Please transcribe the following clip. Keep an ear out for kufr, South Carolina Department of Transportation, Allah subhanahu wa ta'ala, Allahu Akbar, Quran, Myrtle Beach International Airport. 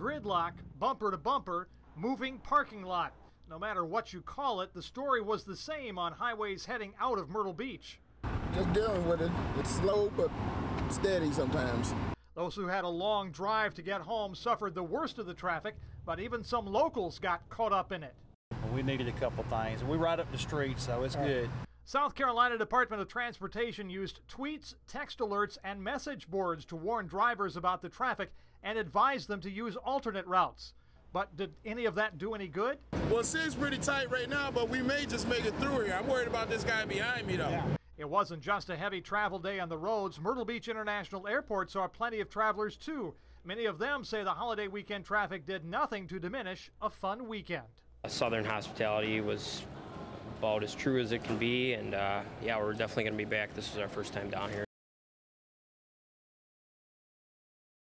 gridlock, bumper to bumper, moving parking lot. No matter what you call it, the story was the same on highways heading out of Myrtle Beach. Just dealing with it. It's slow but steady sometimes. Those who had a long drive to get home suffered the worst of the traffic, but even some locals got caught up in it. We needed a couple things. We ride up the street, so it's good. South Carolina Department of Transportation used tweets, text alerts, and message boards to warn drivers about the traffic and advise them to use alternate routes. But did any of that do any good? Well, it's pretty tight right now, but we may just make it through here. I'm worried about this guy behind me, though. Yeah. It wasn't just a heavy travel day on the roads. Myrtle Beach International Airport saw plenty of travelers, too. Many of them say the holiday weekend traffic did nothing to diminish a fun weekend. Southern hospitality was about as true as it can be, and yeah, we're definitely going to be back. This is our first time down here.